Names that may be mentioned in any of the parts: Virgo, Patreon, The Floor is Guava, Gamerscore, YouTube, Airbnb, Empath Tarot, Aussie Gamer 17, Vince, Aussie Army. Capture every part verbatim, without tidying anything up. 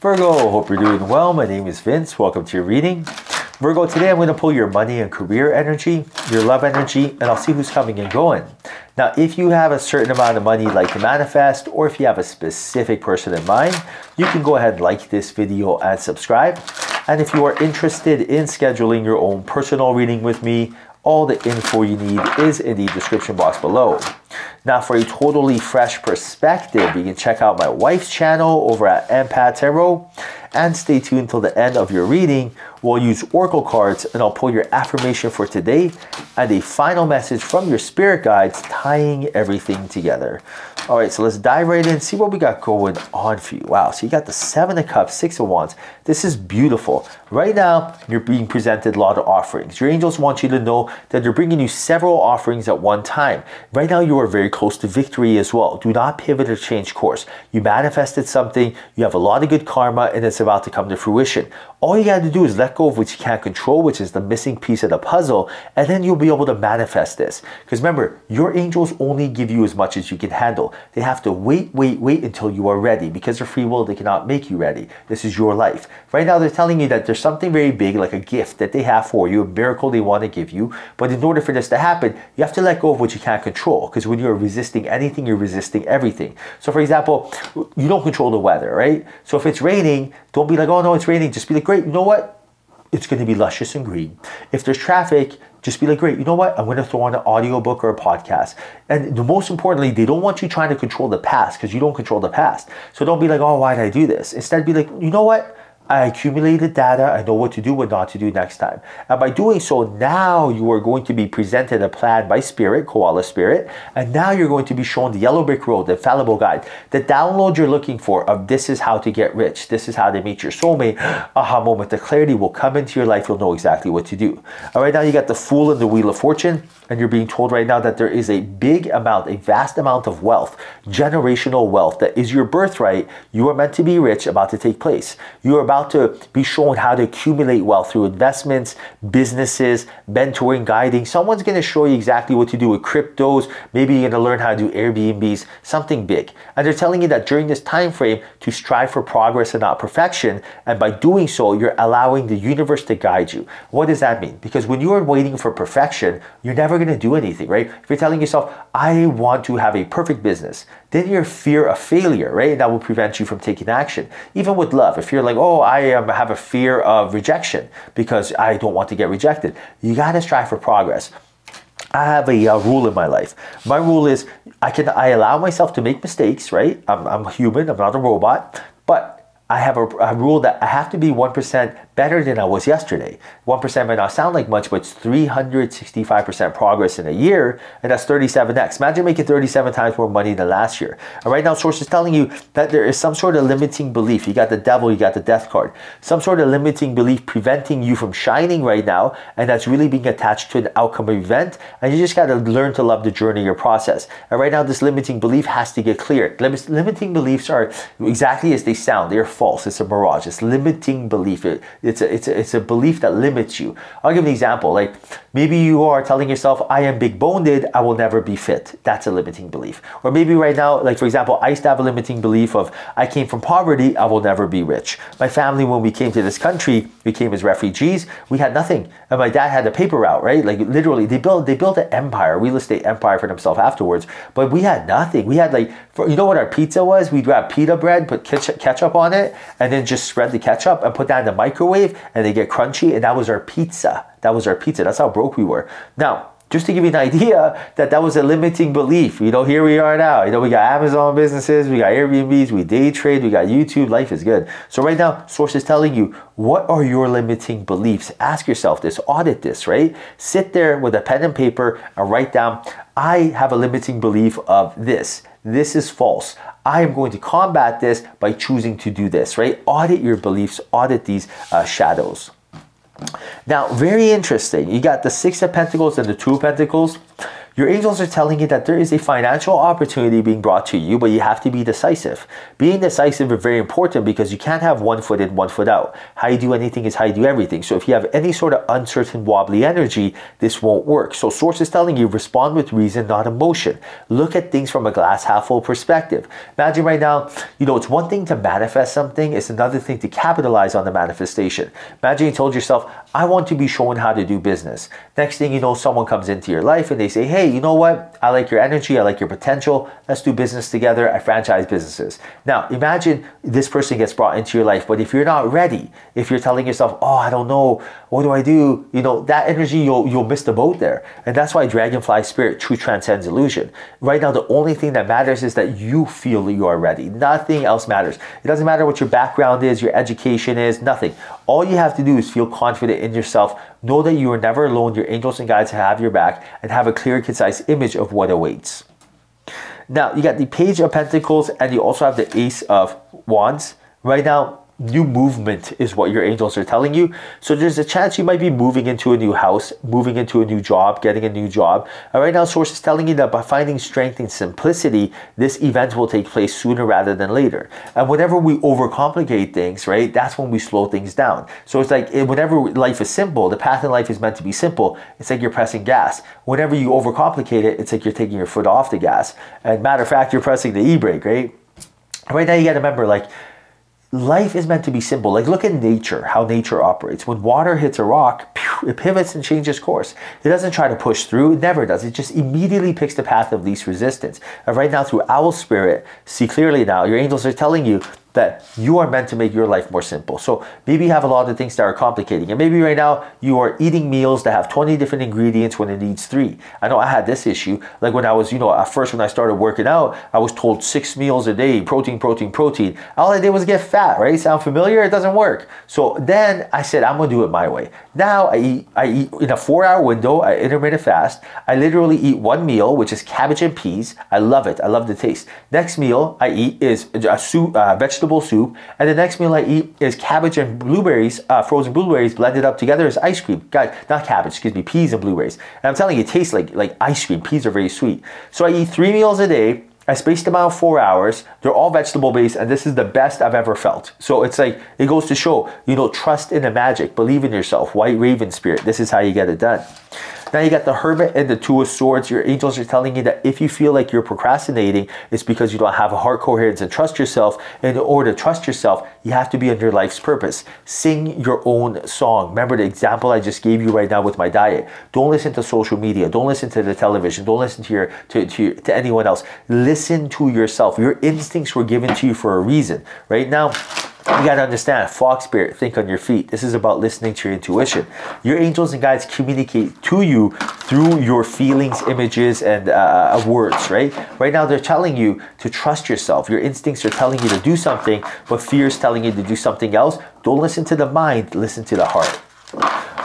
Virgo, hope you're doing well. My name is Vince. Welcome to your reading. Virgo, today I'm going to pull your money and career energy, your love energy, and I'll see who's coming and going. Now, if you have a certain amount of money you'd like to manifest, or if you have a specific person in mind, you can go ahead and like this video and subscribe. And if you are interested in scheduling your own personal reading with me, all the info you need is in the description box below. Now, for a totally fresh perspective, you can check out my wife's channel over at Empath Tarot, and stay tuned till the end of your reading. We'll use oracle cards and I'll pull your affirmation for today and a final message from your spirit guides tying everything together. All right, so let's dive right in, see what we got going on for you. Wow, so you got the Seven of Cups, Six of Wands. This is beautiful. Right now, you're being presented a lot of offerings. Your angels want you to know that they're bringing you several offerings at one time. Right now, you are very close to victory as well. Do not pivot or change course. You manifested something, you have a lot of good karma, and it's about to come to fruition. All you got to do is let go of what you can't control, which is the missing piece of the puzzle, and then you'll be able to manifest this. Because remember, your angels only give you as much as you can handle. They have to wait, wait, wait until you are ready. Because of free will, they cannot make you ready. This is your life. Right now, they're telling you that there's something very big, like a gift that they have for you, a miracle they want to give you. But in order for this to happen, you have to let go of what you can't control. Because when you're resisting anything, you're resisting everything. So for example, you don't control the weather, right? So if it's raining, don't be like, oh no, it's raining. Just be like, great, you know what? It's going to be luscious and green. If there's traffic, just be like, great, you know what? I'm going to throw on an audiobook or a podcast. And the most importantly, they don't want you trying to control the past because you don't control the past. So don't be like, oh, why did I do this? Instead, be like, you know what? I accumulated data. I know what to do, what not to do next time. And by doing so, now you are going to be presented a plan by spirit, koala spirit. And now you're going to be shown the yellow brick road, the infallible guide, the download you're looking for of this is how to get rich. This is how to meet your soulmate. Aha moment, the clarity will come into your life. You'll know exactly what to do. All right, now you got the Fool and the Wheel of Fortune. And you're being told right now that there is a big amount, a vast amount of wealth, generational wealth that is your birthright. You are meant to be rich, about to take place. You are about to be shown how to accumulate wealth through investments, businesses, mentoring, guiding. Someone's going to show you exactly what to do with cryptos. Maybe you're going to learn how to do Airbnbs, something big. And they're telling you that during this time frame to strive for progress and not perfection. And by doing so, you're allowing the universe to guide you. What does that mean? Because when you are waiting for perfection, you're never going to do anything, right? If you're telling yourself, I want to have a perfect business, then your fear of failure, right? And that will prevent you from taking action. Even with love, if you're like, oh, I um, have a fear of rejection because I don't want to get rejected. You got to strive for progress. I have a uh, rule in my life. My rule is I can I allow myself to make mistakes, right? I'm, I'm human. I'm not a robot. But I have a, a rule that I have to be one percent better than I was yesterday. one percent might not sound like much, but it's three hundred sixty-five percent progress in a year, and that's thirty-seven X. Imagine making thirty-seven times more money than last year. And right now, source is telling you that there is some sort of limiting belief. You got the devil, you got the death card. Some sort of limiting belief preventing you from shining right now, and that's really being attached to an outcome event, and you just got to learn to love the journey, your process. And right now, this limiting belief has to get cleared. Lim limiting beliefs are exactly as they sound. They're false. It's a mirage. It's limiting belief. It, it's a, it's a, it's a belief that limits you. I'll give an example. Like maybe you are telling yourself, I am big boned. I will never be fit. That's a limiting belief. Or maybe right now, like for example, I used to have a limiting belief of I came from poverty. I will never be rich. My family, when we came to this country, we came as refugees. We had nothing. And my dad had a paper route, right? Like literally they built, they built an empire, real estate empire for themselves afterwards, but we had nothing. We had like, for, you know what our pizza was? We'd grab pita bread, put ketchup on it, and then just spread the ketchup and put that in the microwave and they get crunchy, and that was our pizza. That was our pizza. That's how broke we were. Now, just to give you an idea that that was a limiting belief. You know, here we are now. You know, we got Amazon businesses, we got Airbnbs, we day trade, we got YouTube. Life is good. So right now, source is telling you, what are your limiting beliefs? Ask yourself this, audit this, right? Sit there with a pen and paper and write down, I have a limiting belief of this. This is false. I am going to combat this by choosing to do this, right? Audit your beliefs, audit these uh, shadows. Now, very interesting. You got the Six of Pentacles and the Two of Pentacles. Your angels are telling you that there is a financial opportunity being brought to you, but you have to be decisive. Being decisive is very important because you can't have one foot in, one foot out. How you do anything is how you do everything. So if you have any sort of uncertain, wobbly energy, this won't work. So source is telling you, respond with reason, not emotion. Look at things from a glass half full perspective. Imagine right now, you know, it's one thing to manifest something, it's another thing to capitalize on the manifestation. Imagine you told yourself, I want to be shown how to do business. Next thing you know, someone comes into your life and they say, hey, you know what? I like your energy, I like your potential, let's do business together, I franchise businesses. Now, imagine this person gets brought into your life, but if you're not ready, if you're telling yourself, oh, I don't know, what do I do? You know, that energy, you'll, you'll miss the boat there. And that's why Dragonfly Spirit, truth transcends illusion. Right now, the only thing that matters is that you feel that you are ready. Nothing else matters. It doesn't matter what your background is, your education is, nothing. All you have to do is feel confident in yourself, know that you are never alone, your angels and guides have your back, and have a clear, concise image of what awaits. Now, you got the Page of Pentacles, and you also have the Ace of Wands. Right now, new movement is what your angels are telling you. So there's a chance you might be moving into a new house, moving into a new job, getting a new job. And right now, source is telling you that by finding strength in simplicity, this event will take place sooner rather than later. And whenever we overcomplicate things, right, that's when we slow things down. So it's like whenever life is simple, the path in life is meant to be simple. It's like you're pressing gas. Whenever you overcomplicate it, it's like you're taking your foot off the gas. And matter of fact, you're pressing the e-brake, right? Right now, you got to remember, like, life is meant to be simple. Like, look at nature, how nature operates. When water hits a rock, pew, it pivots and changes course. It doesn't try to push through. It never does. It just immediately picks the path of least resistance. And right now, through Owl Spirit, see clearly now, your angels are telling you that you are meant to make your life more simple. So maybe you have a lot of things that are complicating. And maybe right now you are eating meals that have twenty different ingredients when it needs three. I know I had this issue. Like when I was, you know, at first when I started working out, I was told six meals a day, protein, protein, protein. All I did was get fat, right? Sound familiar? It doesn't work. So then I said, I'm gonna do it my way. Now I eat, I eat in a four hour window, I intermittent fast. I literally eat one meal, which is cabbage and peas. I love it, I love the taste. Next meal I eat is a soup, uh, vegetable soup, and the next meal I eat is cabbage and blueberries, uh, frozen blueberries blended up together as ice cream. Guys, not cabbage, excuse me, peas and blueberries. And I'm telling you, it tastes like, like ice cream. Peas are very sweet. So I eat three meals a day. I spaced them out four hours. They're all vegetable based, and this is the best I've ever felt. So it's like, it goes to show, you know, trust in the magic, believe in yourself, White Raven Spirit. This is how you get it done. Now you got the Hermit and the Two of Swords. Your angels are telling you that if you feel like you're procrastinating, it's because you don't have a heart coherence and trust yourself. And in order to trust yourself, you have to be on your life's purpose. Sing your own song. Remember the example I just gave you right now with my diet. Don't listen to social media. Don't listen to the television. Don't listen to, your, to, to, to anyone else. Listen to yourself. Your instincts were given to you for a reason. Right now, you got to understand, Fox Spirit, think on your feet. This is about listening to your intuition. Your angels and guides communicate to you through your feelings, images, and uh, words, right? Right now, they're telling you to trust yourself. Your instincts are telling you to do something, but fear is telling you to do something else. Don't listen to the mind, listen to the heart.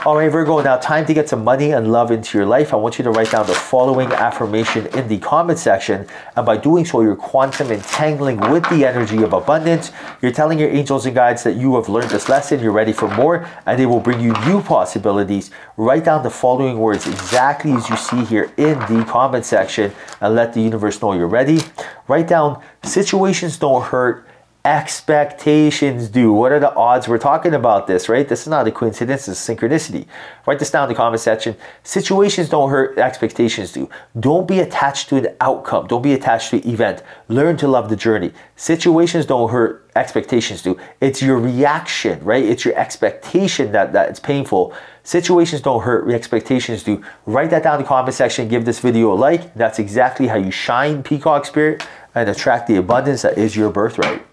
All right, Virgo, now time to get some money and love into your life. I want you to write down the following affirmation in the comment section. And by doing so, you're quantum entangling with the energy of abundance. You're telling your angels and guides that you have learned this lesson, you're ready for more, and they will bring you new possibilities. Write down the following words exactly as you see here in the comment section and let the universe know you're ready. Write down, situations don't hurt, expectations do. What are the odds we're talking about this, right? This is not a coincidence, it's synchronicity. Write this down in the comment section. Situations don't hurt, expectations do. Don't be attached to an outcome. Don't be attached to an event. Learn to love the journey. Situations don't hurt, expectations do. It's your reaction, right? It's your expectation that, that it's painful. Situations don't hurt, expectations do. Write that down in the comment section. Give this video a like. That's exactly how you shine, Peacock Spirit, and attract the abundance that is your birthright.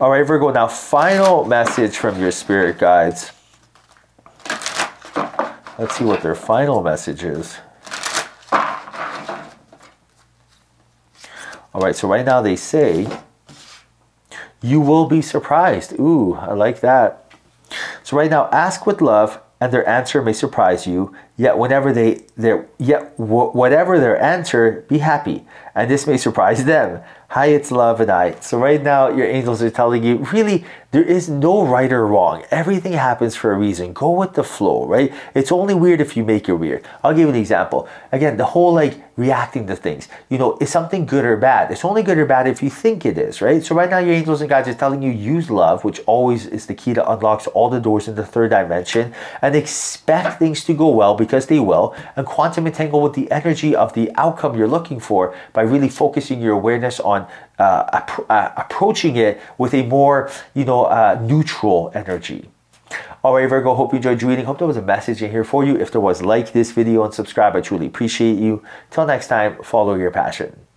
All right, Virgo, now final message from your spirit guides. Let's see what their final message is. All right, so right now they say, you will be surprised. Ooh, I like that. So right now, ask with love and their answer may surprise you. Yet whenever they, yet wh whatever their answer, be happy. And this may surprise them. Hi, it's Love and I. So right now, your angels are telling you, really, there is no right or wrong. Everything happens for a reason. Go with the flow, right? It's only weird if you make it weird. I'll give you an example. Again, the whole like reacting to things. You know, is something good or bad? It's only good or bad if you think it is, right? So right now, your angels and guides are telling you, use love, which always is the key to unlocks all the doors in the third dimension, and expect things to go well because they will, and quantum entangle with the energy of the outcome you're looking for by really focusing your awareness on uh, ap uh, approaching it with a more, you know, uh, neutral energy. All right, Virgo, hope you enjoyed your reading. Hope there was a message in here for you. If there was, like this video and subscribe. I truly appreciate you. Till next time, follow your passion.